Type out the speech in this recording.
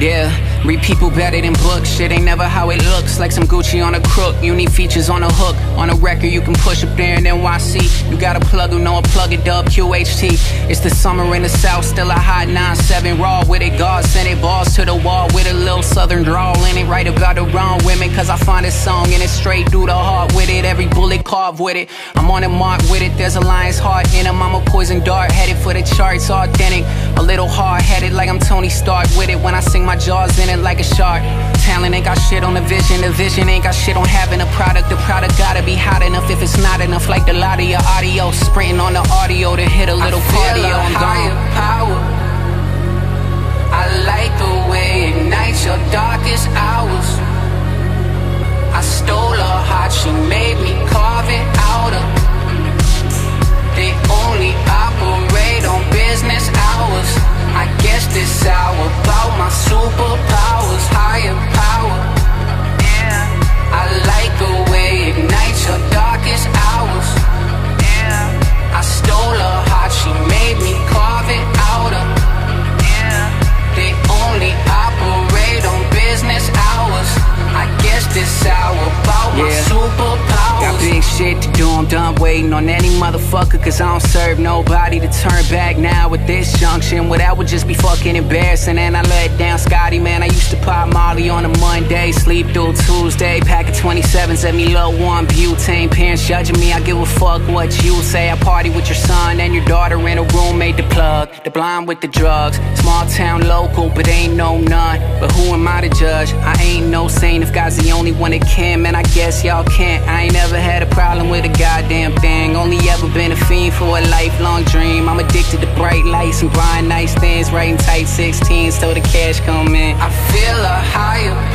Yeah, read people better than books. Shit ain't never how it looks. Like some Gucci on a crook. You need features on a hook. On a record you can push up there in NYC. You got a plug who know a plug it, dub QHT. It's the summer in the south, still a hot 9-7 raw with it. God sent it, balls to the wall with a little southern drawl in it. Right about the wrong women, cause I find this song and it's straight through the heart with it. Every bullet carved with it, I'm on a mark with it. There's a lion's heart in him, I'm a poison dart headed for the charts. Authentic, a little hard-headed like I'm Tony Stark with it. When I sing my jaws in it like a shark. Talent ain't got shit on the vision ain't got shit on having a product. The product gotta be hot enough, if it's not enough, like the lot of your audio. Sprinting on the audio to hit a little cardio. I'm higher power. I light the way, ignites your darkest hours. I stole her heart, she made me carve it out of. They only operate on business hours. I guess this hour about my superpowers. Higher power, yeah. I light the way, ignites your darkest hours, yeah. I stole her heart, she made me carve it out of, yeah. They only operate on business hours. I guess this hour about my superpowers. Got big shit to do, I'm done waiting on any motherfucker. Cause I don't serve nobody to turn back now at this junction. Well, that would just be fucking embarrassing. And I let down Scotty, man. I used to pop Molly on a Monday, sleep through Tuesday. Pack of 27s at me low one butane. Parents judging me, I give a fuck what you say. I party with your son and your daughter and a roommate. The plug, the blind with the drugs. Small town local, but ain't no none. But who am I to judge? I ain't no saint. If God's the only one that can, man, I guess y'all can't. I ain't never had a problem with a goddamn thing. Only ever been a fiend for a lifelong dream. I'm addicted to bright lights and blind nightstands. Writing tight 16s so the cash come in. I feel a higher